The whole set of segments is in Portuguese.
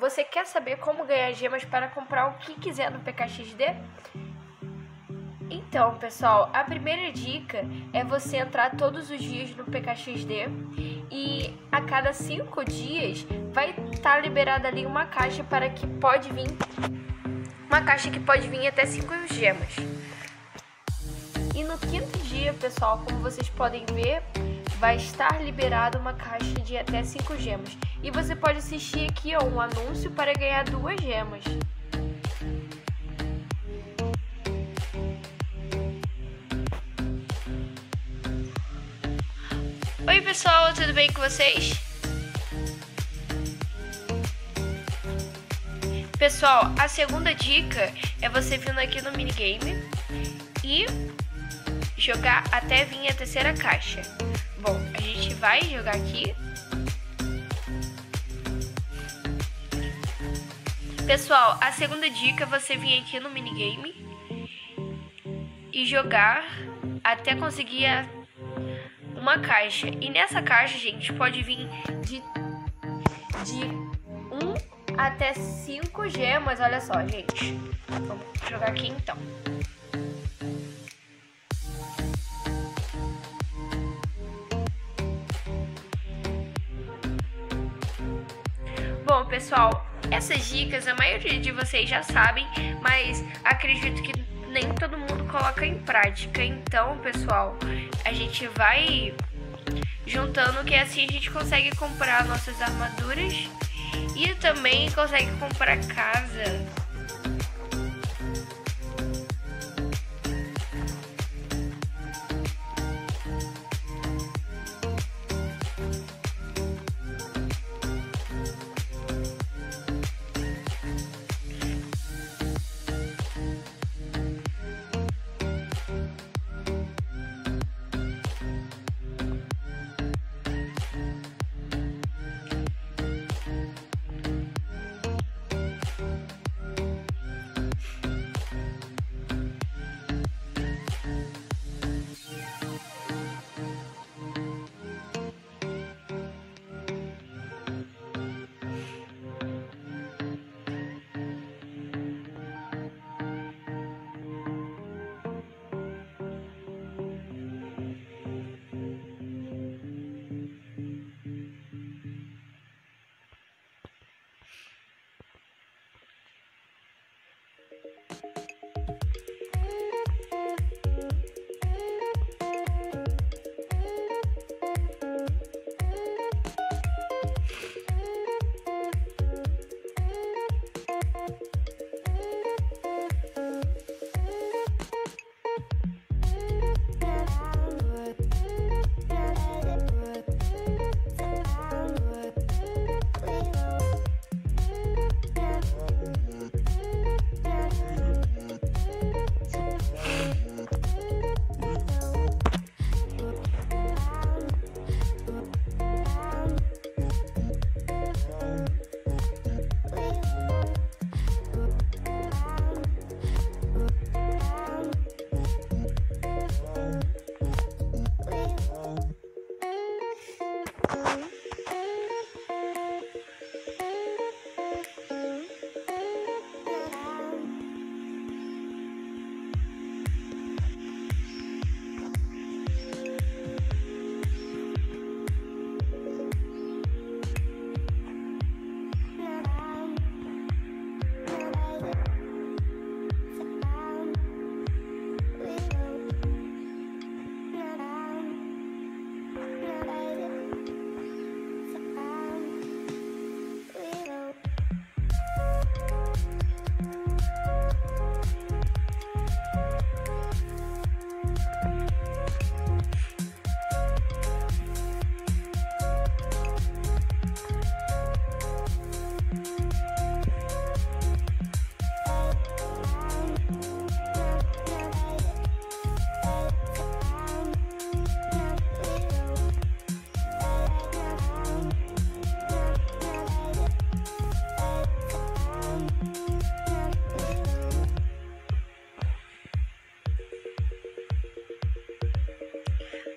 Você quer saber como ganhar gemas para comprar o que quiser no PKXD? Então, pessoal, a primeira dica é você entrar todos os dias no PKXD e a cada 5 dias vai estar liberada ali uma caixa para que pode vir uma caixa que pode vir até 5 gemas. E no quinto dia, pessoal, como vocês podem ver, vai estar liberada uma caixa de até 5 gemas. E você pode assistir aqui, ó, um anúncio para ganhar 2 gemas. Oi, pessoal, tudo bem com vocês? Pessoal, a segunda dica é você vindo aqui no minigame e jogar até vir a terceira caixa. Bom, a gente vai jogar aqui. Pessoal, a segunda dica é você vir aqui no minigame e jogar até conseguir uma caixa. E nessa caixa, gente, pode vir de 1 até 5 gemas, olha só, gente. Vamos jogar aqui então. Bom, pessoal, essas dicas a maioria de vocês já sabem, mas acredito que nem todo mundo coloca em prática. Então, pessoal, a gente vai juntando, que assim a gente consegue comprar nossas armaduras e também consegue comprar casa.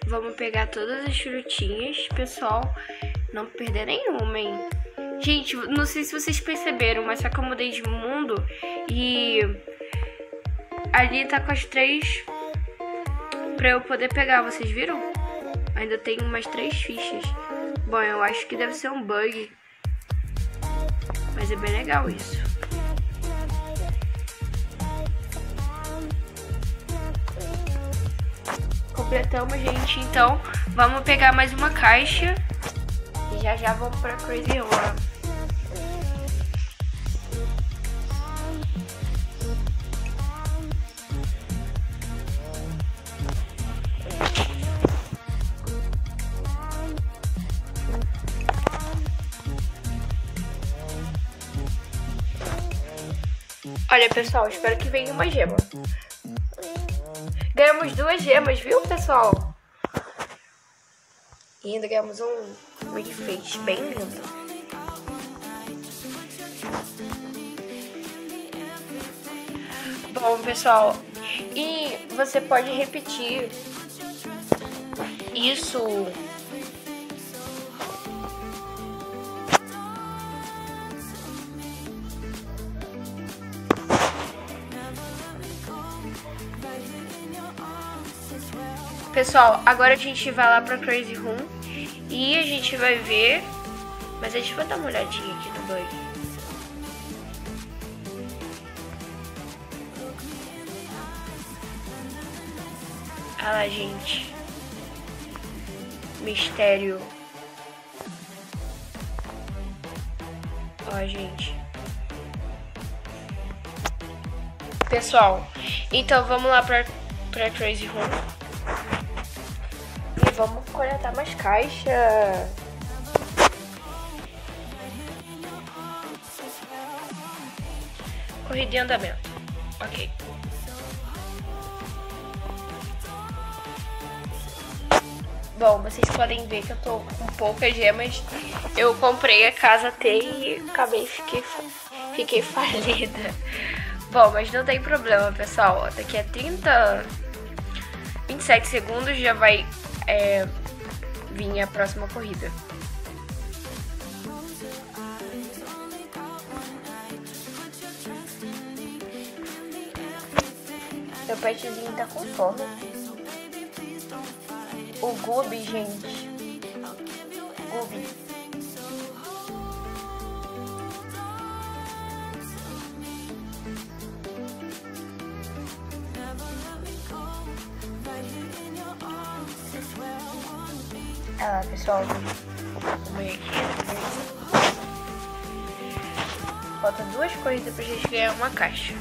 Vamos pegar todas as frutinhas, pessoal, não perder nenhuma, hein? Gente, não sei se vocês perceberam, mas só que eu mudei de mundo e ali tá com as 3 pra eu poder pegar, vocês viram? Ainda tem umas 3 fichas. Bom, eu acho que deve ser um bug, mas é bem legal isso. Completamos, gente. Então, vamos pegar mais uma caixa e já já vamos pra Crazy Room. Olha, pessoal, espero que venha uma gema. Ganhamos 2 gemas, viu, pessoal? E ainda ganhamos um midface bem lindo. Bom, pessoal, e você pode repetir isso . Pessoal, agora a gente vai lá pra Crazy Room e a gente vai ver, mas a gente vai dar uma olhadinha aqui no bug. Olha lá, gente. Mistério. Ó, gente. Pessoal, então vamos lá pra Crazy Room. Vamos coletar mais caixas. Corrida em andamento. Ok. Bom, vocês podem ver que eu tô com poucas gemas. Eu comprei a casa T e acabei, fiquei falida. Bom, mas não tem problema, pessoal. Daqui a 27 segundos já vai... vinha a próxima corrida. Meu petzinho tá com fome. O Gobi, gente. Gobi. Olha lá, pessoal, falta 2 corridas pra gente ganhar uma caixa.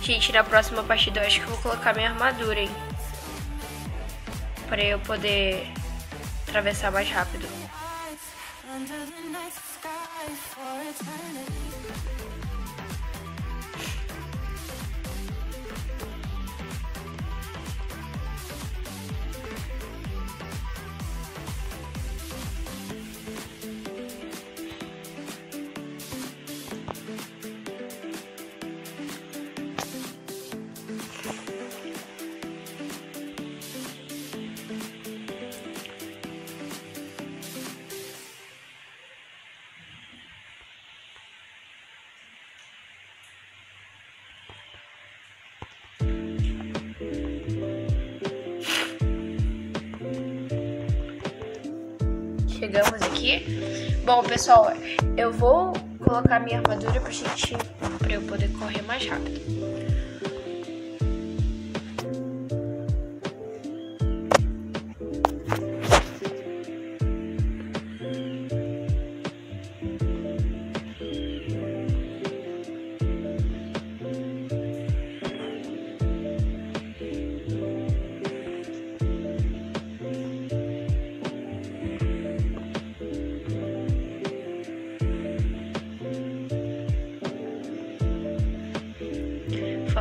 Gente, na próxima partida eu acho que eu vou colocar minha armadura, hein? Pra eu poder atravessar mais rápido. Chegamos aqui. Bom, pessoal, eu vou colocar minha armadura pra eu poder correr mais rápido.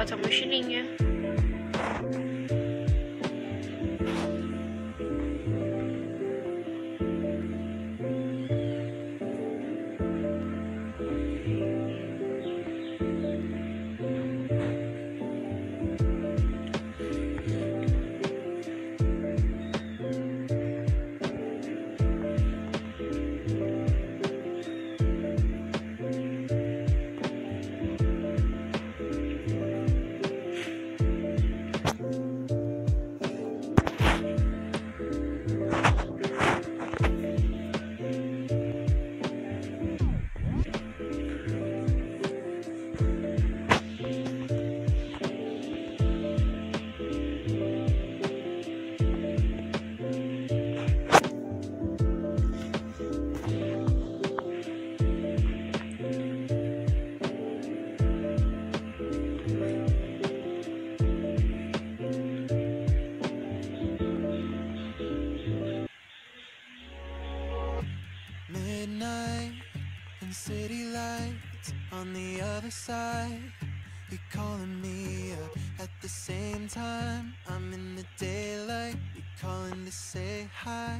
bota a mochilinha. City lights on the other side, you're calling me up at the same time. I'm in the daylight, you're calling to say hi,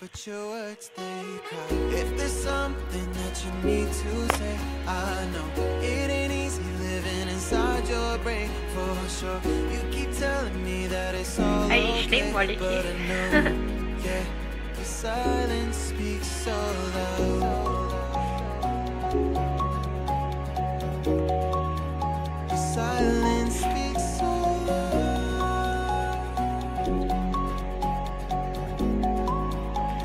but your words they cry. If there's something that you need to say, I know it ain't easy living inside your brain for sure. You keep telling me that it's all okay, but I know, yeah, your silence speaks so loud. Silence speaks so loud,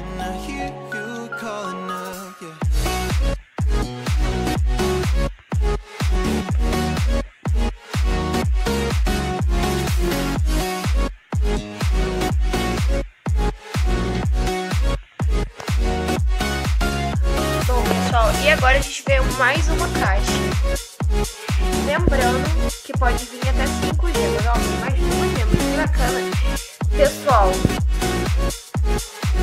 and I hear you calling out, yeah. Bom, pessoal, e agora a gente vê mais uma caixa. Lembrando que pode vir até 5 gemas, ó, mais 2 gemas, que bacana. Pessoal,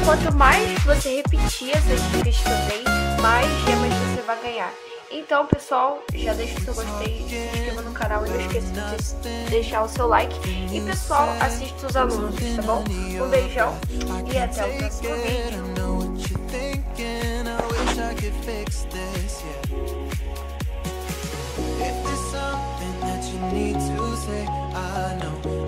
quanto mais você repetir essas dicas que eu dei, mais gemas você vai ganhar. Então, pessoal, já deixa o seu gostei, se inscreva no canal e não esqueça de deixar o seu like. E, pessoal, assista os anúncios, tá bom? Um beijão e até o próximo vídeo. Need to say I know.